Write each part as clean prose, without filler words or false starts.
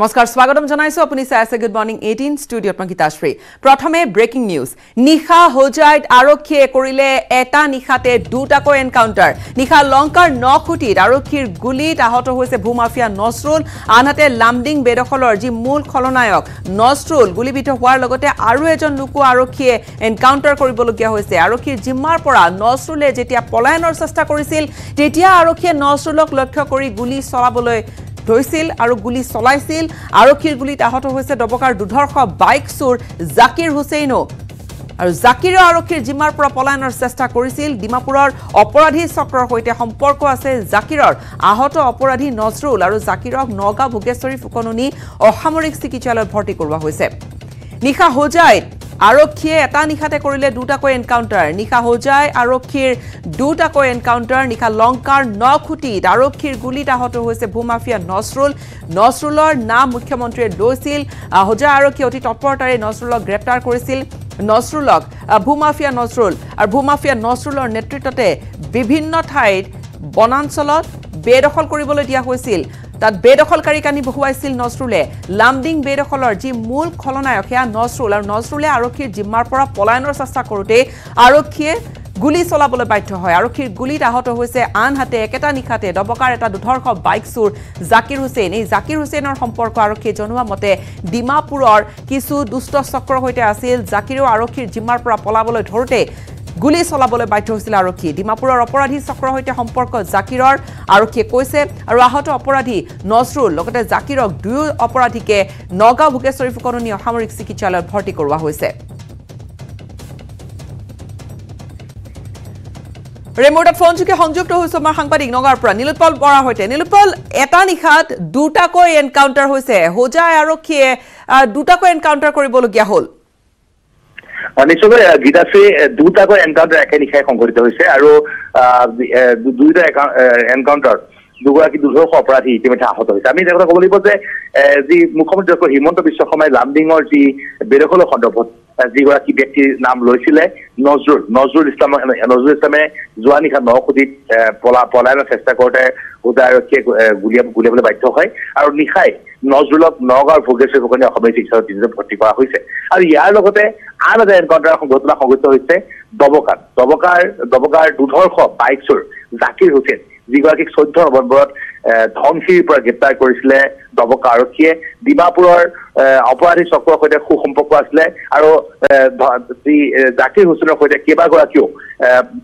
নমস্কাৰ স্বাগতম জনাইছো আপুনি চাইছে গুড মৰ্ণিং 18 স্টুডিঅ'ত মই গীতাশ্ৰী প্ৰথমে ব্ৰেকিং নিউজ নিখা হোজাইট আৰক্ষীয়ে কৰিলে এটা নিখাতে দুটাকৈ এনকাউন্টাৰ নিখা লংকাৰ 9 কোটিৰ আৰক্ষীৰ গুলিত আহত হৈছে ভূমাফিয়া নসৰুল আনহাতে লামডিং বেদখলৰ যি মূল খলনায়ক নসৰুল গুলিবিদ্ধ হোৱাৰ লগতে আৰু এজন লোকো আৰক্ষীয়ে এনকাউন্টাৰ কৰিবলগীয়া হৈছে আৰক্ষীৰ জিম্মাৰ পৰা নসৰুলে যেতিয়া পলায়নৰ চেষ্টা কৰিছিল তেতিয়া আৰক্ষীয়ে নসৰুলক লক্ষ্য কৰি গুলি চলাবলৈ ধৈছিল আৰু গুলি চলাইছিল আৰক্ষীৰ গুলিত আহত হৈছে দবকাৰ দুধৰ্ষ বাইক চুৰ জাকিৰ হুছেইনো আৰু জাকিৰ আৰক্ষীৰ জিম্মাৰ পৰা পলায়নৰ চেষ্টা কৰিছিল ডিমাপুৰৰ অপৰাধী চক্ৰৰ সৈতে সম্পৰ্ক আছে জাকিৰৰ আহত অপৰাধী নসৰুল আৰু জাকিৰক নগা ভোগেশ্বৰী ফুকননি অসামৰিক চিকিৎসালয়ত ভৰ্তি কৰোৱা হৈছে নিখা হোজাই আৰক্ষীয়ে এটা নিখাতে কৰিলে দুটাকৈ এনকাউন্টাৰ নিখা হোজাই আৰক্ষীৰ দুটাকৈ এনকাউন্টাৰ নিখা লংকাৰ 9 কোটিত আৰক্ষীৰ গুলিত আহত হৈছে ভূমাফিয়া নসৰুলৰ নাম মুখ্যমন্ত্ৰীয়ে লৈছিল হোজাই আৰক্ষী অতি তৎপৰতাৰে নসৰুলক গ্ৰেপ্তাৰ কৰিছিল নসৰুলক ভূমাফিয়া নসৰুল আৰু ভূমাফিয়া নসৰুলৰ নেতৃত্বতে বিভিন্ন ঠাইত বনাঞ্চলত বেদখল কৰিবলৈ দিয়া হৈছিল তাত বেদখলকাৰী কানি বহুৱাইছিল নসৰুলে লামডিং বেদখলৰ যি মূল খলনায়ক হে নসৰুল আৰু নসৰুলে আৰক্ষীৰ জিম্মাৰ পৰা পলায়নৰ চেষ্টা কৰোতে আৰক্ষীয়ে গুলি চলাবলৈ বাধ্য হয় আৰক্ষীৰ গুলিত আহত হৈছে আনহাতে একেটা নিখাতে দবকাৰ এটা দুধৰ্ষ বাইক চুৰ জাকিৰ হুছেইন এই জাকিৰ হুছেইনৰ সম্পৰ্ক আৰক্ষী জনোৱা মতে ডিমাপুৰৰ কিছু দুষ্ট চক্ৰৰ সৈতে আছিল জাকিৰো আৰক্ষীৰ জিম্মাৰ পৰা পলাবলৈ ধৰোতে গুলি চলাবলৈ বাধ্য হৈছিল আৰক্ষী ডিমাপুৰৰ অপৰাধী চক্ৰৰ সৈতে সম্পৰ্ক জাকিৰৰ আৰক্ষী কৈছে আৰু আহত অপৰাধী নসৰুল লগতে জাকিৰক দুয়ো অপৰাধীকে নগা ভোগেশ্বৰী ফুকননি অসামৰিক চিকিৎসালয়ত ভৰ্তি কৰোৱা হৈছে ৰিম'টত ফোন যোগে সংযুক্ত হৈছে আমাৰ সাংবাদিক নগৰৰ পৰা নীলোৎপল বৰা হৈতে নীলোৎপল এটা নিখাত দুটাকৈ এনকাউন্টাৰ হৈছে হোজাই আৰক্ষীয়ে দুটাকৈ এনকাউন্টাৰ কৰিবলগীয়া হ'ল অনিশ্চয় গীতাশ্ৰী দুটাকৈ এনকাউন্টাৰ একে নিশাই সংঘটিত হৈছে আৰু দুইটা এনকাউন্টাৰ দুগৰাকী দুৰ্ধৰ্ষ অপৰাধী ইতিমধ্যে আহত হৈছে আমি এটা কথা ক'ব লাগিব যে যি মুখ্যমন্ত্ৰী ডক্টৰ হিমন্ত বিশ্ব শৰ্মাই লামডিঙৰ যি বেদখলৰ সন্দৰ্ভত যিগৰাকী ব্যক্তিৰ নাম লৈছিলে নজৰুল ইছলামে যোৱা নিশা 9 কোটিত পলায়নৰ চেষ্টা কৰোঁতে হোজাই আৰক্ষীয়ে গুলিয়াবলৈ বাধ্য হয় আৰু নিশাই নজৰুলক নগাঁৱৰ ভোগেশ্বৰী ফুকননি অসামৰিক চিকিৎসালয়ত ভৰ্তি কৰা হৈছে আৰু ইয়াৰ লগতে আন এটা এনকাউণ্টাৰ ঘটনা সংঘটিত হৈছে দবকাৰ দুধৰ্ষ বাইক চুৰ জাকিৰ হুছেইন যিগৰাকীক 14 নৱেম্বৰত ধনশিৰিৰ পৰা গ্ৰেপ্তাৰ কৰিছিলে দবকা আৰক্ষীয়ে ডিমাপুৰৰ অপৰাধী চক্ৰৰ সৈতে সুসম্পৰ্ক আছিলে আৰু যি জাকিৰ হুছেইনৰ সৈতে কেইবাগৰাকীও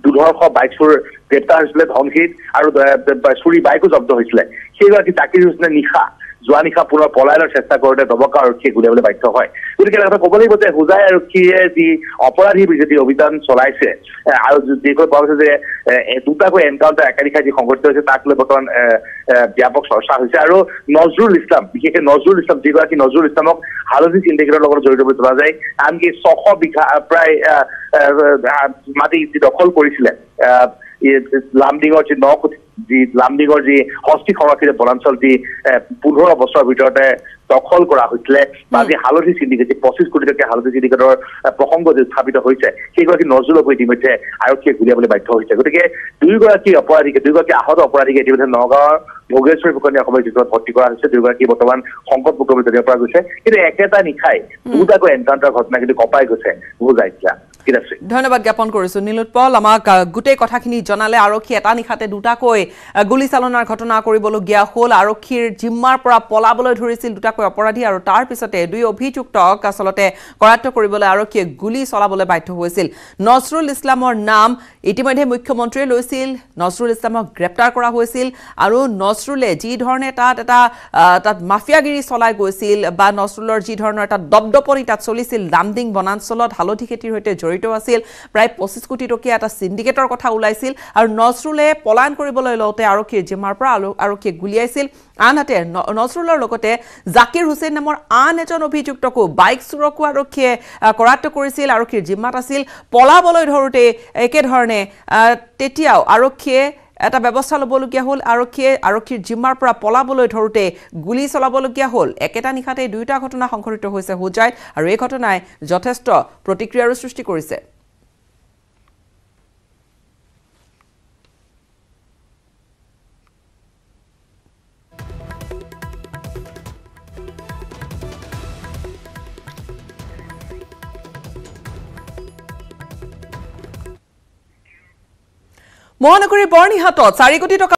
দুধৰ্ষ বাইক চুৰ গ্ৰেপ্তাৰ হৈছিলে ধনশিৰিত আৰু চুৰি বাইকো জব্দ হৈছিলে সেইগৰাকী জাকিৰ হুছেইনে নিশা যোৱা নিশা পুনৰ পলায়নৰ চেষ্টা কৰোঁতে দবকা আৰক্ষীয়ে গুলিয়াবলৈ বাধ্য হয় গতিকে এটা কথা ক'ব লাগিব যে হোজাই আৰক্ষীয়ে যি অপৰাধী বিজেপি অভিযান চলাইছে আৰু যিকৈ কোৱা হৈছে যে দুটাকৈ এনকাউণ্টাৰ একাধিক যি সংঘটিত হৈছে তাক লৈ বৰ্তমান ব্যাপক চৰ্চা হৈছে আৰু বিশেষকৈ নজৰুল ইছলাম যিগৰাকী নজৰুল ইছলামক হালধি চিণ্ডিকেটৰ লগত জড়িত বুলি জনা যায় আনকি 600 বিঘা প্ৰায় মাটি যি দখল কৰিছিলে লামডিঙৰ যি 9 কোটি যি লামডিঙৰ যি হস্তি সংৰক্ষিত বনাঞ্চল যি 15 বছৰৰ ভিতৰতে দখল কৰা হৈছিলে বা যি হালধি চিণ্ডিকেট 25 কোটি টকীয়া হালধি চিণ্ডিকেটৰ প্ৰসংগ যি উত্থাপিত হৈছে সেইগৰাকী নজৰুলক ইতিমধ্যে আৰক্ষীয়ে গুলিয়াবলৈ বাধ্য হৈছে গতিকে দুয়োগৰাকী আহত অপৰাধীকে ইতিমধ্যে নগাঁৱৰ ভোগেশ্বৰী ফুকননি অসামৰিক চিকিৎসালয়ত ভৰ্তি কৰা হৈছে দুয়োগৰাকী বৰ্তমান সংকটমুক্ত বুলি জানিব পৰা গৈছে কিন্তু একেটা নিশাই দুটাকৈ এনকাউণ্টাৰ ঘটনা কিন্তু কঁপাই গৈছে হোজাই ধন্যবাদ জ্ঞাপন কৰিছো নীলোৎপল আমাক গুটে কথাখিনি জনালে আৰক্ষী এটা নিখাতে দুটাকৈ গুলি চালনাৰ ঘটনা কৰিবলগীয়া হ'ল আৰক্ষীৰ জিম্মাৰ পৰা পলাবলৈ ধৰিছিল দুটাকৈ অপৰাধী আৰু তাৰ পিছতে দুই অভিযুক্তক আসলতে কৰায়ত্ব কৰিবলৈ আৰক্ষীয়ে গুলি চলাবলৈ বাধ্য হৈছিল নসৰুল ইছলামৰ নাম ইতিমধ্যে মুখ্যমন্ত্ৰীয়ে লৈছিল নসৰুল ইছলামক গ্ৰেপ্তাৰ কৰা হৈছিল আৰু নসৰুলে যি ধৰণে তাত মাফিয়াগিৰি চলাই গৈছিল বা নসৰুলৰ যি ধৰণৰ এটা দপদপনি তাত চলিছিল লামডিং বনাঞ্চলত হালধি খেতিৰ সৈতে আছিল প্ৰায় 25 কোটি টকীয়া এটা সিন্ডিকেটৰ কথা উলাইছিল আৰু নসৰুলে পলায়ন কৰিবলৈ লওঁতে আৰক্ষীৰ জিম্মাৰ পৰা আৰক্ষীয়ে গুলিয়াইছিল আনহাতে নসৰুলৰ লগতে জাকিৰ হুছেইন নামৰ আন এজন অভিযুক্তকো বাইক চুৰকো আৰক্ষীয়ে কৰায়ত্ব কৰিছিল আৰক্ষীৰ জিম্মাত আছিল পলাবলৈ ধৰোতে একে ধৰণে তেতিয়াও আৰক্ষীয়ে এটা ব্যৱস্থা লবলগীয়া হ'ল আৰক্ষীৰ জিম্মাৰ পৰা পলাবলৈ ধৰোতে গুলি চলাবলগীয়া হ'ল একেটা নিখাতে দুইটা ঘটনা সংঘটিত হৈছে হোজাইত আৰু এই ঘটনাই যথেষ্ট প্ৰতিক্ৰিয়াৰ সৃষ্টি কৰিছে Mohanagori Borni Hatot, Sarikoti